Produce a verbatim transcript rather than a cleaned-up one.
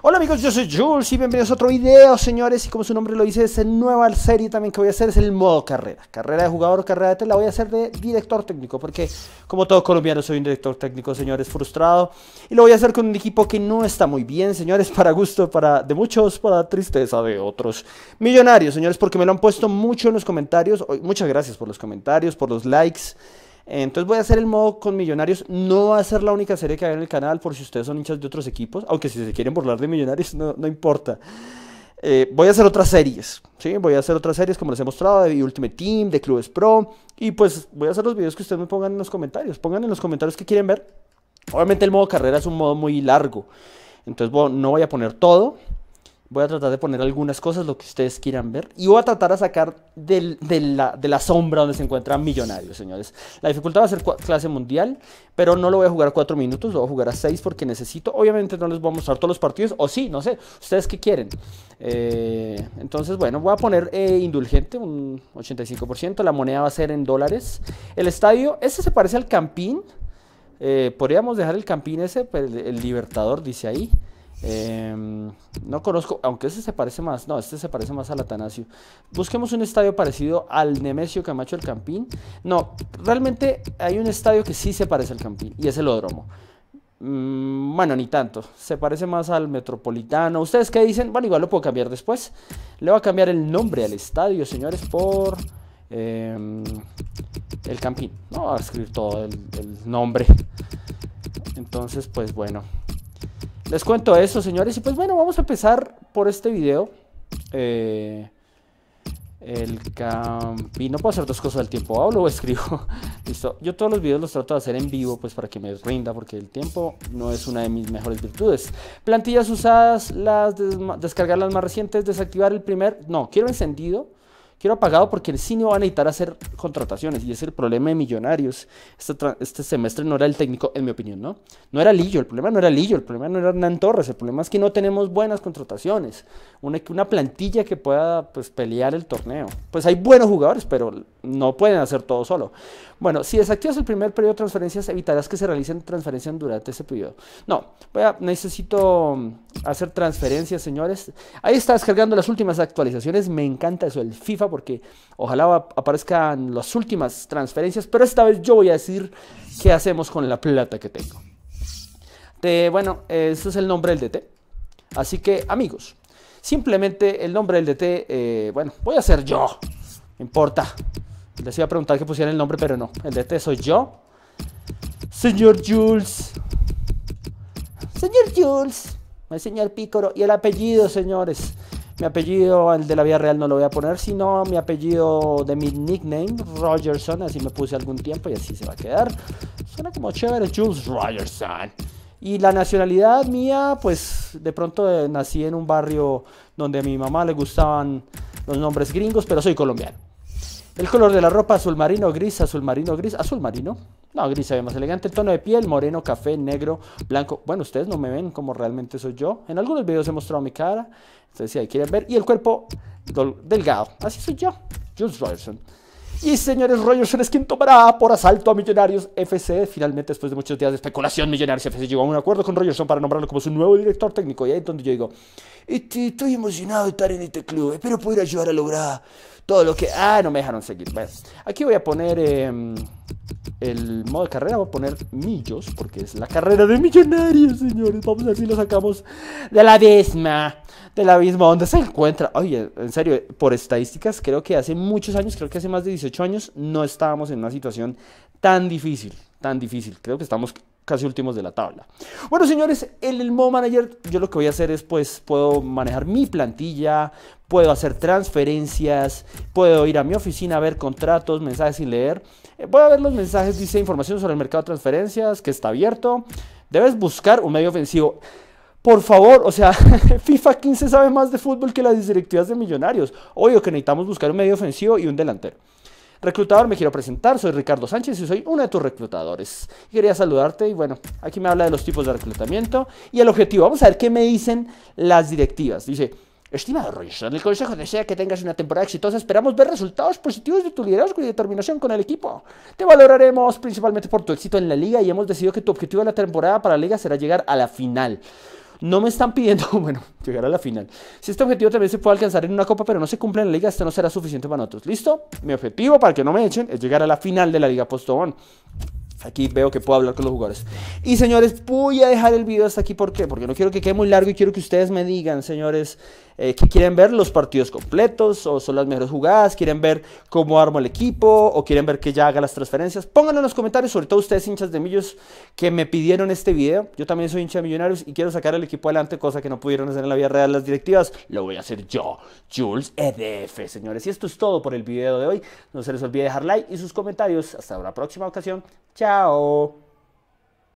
Hola amigos, yo soy Jules y bienvenidos a otro video, señores. Y como su nombre lo dice, es el nueva serie también que voy a hacer, es el modo carrera. Carrera de jugador, carrera de tela, la voy a hacer de director técnico, porque como todo colombiano soy un director técnico, señores, frustrado. Y lo voy a hacer con un equipo que no está muy bien, señores, para gusto para de muchos, para tristeza de otros. Millonarios, señores, porque me lo han puesto mucho en los comentarios. Muchas gracias por los comentarios, por los likes. Entonces voy a hacer el modo con Millonarios. No va a ser la única serie que hay en el canal, por si ustedes son hinchas de otros equipos, aunque si se quieren burlar de Millonarios, no, no importa. Eh, voy a hacer otras series, ¿sí? Voy a hacer otras series como les he mostrado, de Ultimate Team, de Clubes Pro. Y pues voy a hacer los videos que ustedes me pongan en los comentarios. Pongan en los comentarios que quieren ver. Obviamente el modo carrera es un modo muy largo, entonces bueno, no voy a poner todo. Voy a tratar de poner algunas cosas, lo que ustedes quieran ver. Y voy a tratar de sacar del, de, la, de la sombra donde se encuentran Millonarios, señores. La dificultad va a ser clase mundial, pero no lo voy a jugar a cuatro minutos, lo voy a jugar a seis porque necesito. Obviamente no les voy a mostrar todos los partidos, o sí, no sé, ustedes qué quieren. Eh, entonces, bueno, voy a poner eh, indulgente, un ochenta y cinco por ciento. La moneda va a ser en dólares. El estadio, este se parece al Campín. Eh, podríamos dejar el Campín ese, pero el, el Libertador dice ahí. Eh, no conozco, aunque este se parece más, no, este se parece más al Atanasio. Busquemos un estadio parecido al Nemesio Camacho, el Campín. No, realmente hay un estadio que sí se parece al Campín y es el Odromo. Mm, bueno, ni tanto, se parece más al Metropolitano. ¿Ustedes qué dicen? Bueno, igual lo puedo cambiar después. Le voy a cambiar el nombre al estadio, señores, por eh, el Campín. No, voy a escribir todo el, el nombre. Entonces, pues bueno, les cuento eso, señores, y pues bueno, vamos a empezar por este video. Eh, el Campín, no puedo hacer dos cosas al tiempo, hablo o escribo. Listo, yo todos los videos los trato de hacer en vivo, pues para que me rinda, porque el tiempo no es una de mis mejores virtudes. Plantillas usadas, las des descargar las más recientes, desactivar el primer, no, quiero encendido. Quiero apagado porque el cine va a necesitar hacer contrataciones y es el problema de Millonarios. Este, este semestre no era el técnico, en mi opinión, ¿no? No era Lillo, el problema no era Lillo, el problema no era Hernán Torres, el problema es que no tenemos buenas contrataciones. Una, una plantilla que pueda pues, pelear el torneo. Pues hay buenos jugadores, pero no pueden hacer todo solo. Bueno, si desactivas el primer periodo de transferencias, evitarás que se realicen transferencias durante ese periodo. No, voy a, necesito hacer transferencias, señores. Ahí está descargando las últimas actualizaciones, me encanta eso, el FIFA, porque ojalá aparezcan las últimas transferencias, pero esta vez yo voy a decir qué hacemos con la plata que tengo. De, bueno, ese es el nombre del D T, así que amigos, simplemente el nombre del D T, eh, bueno, voy a ser yo, no importa, les iba a preguntar que pusieran el nombre, pero no, el D T soy yo, señor Jules, señor Jules, el señor Pícoro, y el apellido, señores. Mi apellido, el de la vida real, no lo voy a poner, sino mi apellido de mi nickname, Rogerson, así me puse algún tiempo y así se va a quedar. Suena como chévere, Jules Rogerson. Y la nacionalidad mía, pues de pronto nací en un barrio donde a mi mamá le gustaban los nombres gringos, pero soy colombiano. El color de la ropa, azul marino, gris, azul marino, gris, azul marino. No, gris se ve más elegante. El tono de piel, moreno, café, negro, blanco. Bueno, ustedes no me ven como realmente soy yo. En algunos videos he mostrado mi cara. Ustedes si ahí quieren ver. Y el cuerpo delgado. Así soy yo, Jules Rogerson. Y señores, Rogerson es quien tomará por asalto a Millonarios F C. Finalmente, después de muchos días de especulación, Millonarios F C llegó a un acuerdo con Rogerson para nombrarlo como su nuevo director técnico. Y ahí es donde yo digo, este, estoy emocionado de estar en este club, espero poder ayudar a lograr todo lo que... Ah, no me dejaron seguir. Bueno, aquí voy a poner eh, el modo de carrera, voy a poner Millos, porque es la carrera de Millonarios, señores. Vamos a ver si lo sacamos de la abisma, de la abisma donde se encuentra. Oye, en serio, por estadísticas, creo que hace muchos años, creo que hace más de dieciocho años, no estábamos en una situación tan difícil, tan difícil. Creo que estamos casi últimos de la tabla. Bueno, señores, en el modo manager yo lo que voy a hacer es, pues, puedo manejar mi plantilla, puedo hacer transferencias, puedo ir a mi oficina a ver contratos, mensajes sin leer. Voy a ver los mensajes, dice información sobre el mercado de transferencias, que está abierto. Debes buscar un medio ofensivo. Por favor, o sea, FIFA quince sabe más de fútbol que las directivas de Millonarios. Obvio que necesitamos buscar un medio ofensivo y un delantero. Reclutador, me quiero presentar, soy Ricardo Sánchez y soy uno de tus reclutadores. Quería saludarte y bueno, aquí me habla de los tipos de reclutamiento y el objetivo. Vamos a ver qué me dicen las directivas. Dice, estimado Rogerson, el consejo desea que tengas una temporada exitosa. Esperamos ver resultados positivos de tu liderazgo y determinación con el equipo. Te valoraremos principalmente por tu éxito en la liga y hemos decidido que tu objetivo de la temporada para la liga será llegar a la final. No me están pidiendo, bueno, llegar a la final. Si este objetivo también se puede alcanzar en una copa, pero no se cumple en la liga, esto no será suficiente para nosotros. ¿Listo? Mi objetivo, para que no me echen, es llegar a la final de la Liga Postobón. Aquí veo que puedo hablar con los jugadores. Y señores, voy a dejar el video hasta aquí. ¿Por qué? Porque no quiero que quede muy largo y quiero que ustedes me digan, señores, eh, que quieren ver los partidos completos o son las mejores jugadas, quieren ver cómo armo el equipo o quieren ver que ya haga las transferencias. Pónganlo en los comentarios, sobre todo ustedes hinchas de Millos que me pidieron este video. Yo también soy hincha de Millonarios y quiero sacar el equipo adelante, cosa que no pudieron hacer en la vida real las directivas. Lo voy a hacer yo, Jules E D F, señores. Y esto es todo por el video de hoy. No se les olvide dejar like y sus comentarios. Hasta una próxima ocasión. Chao.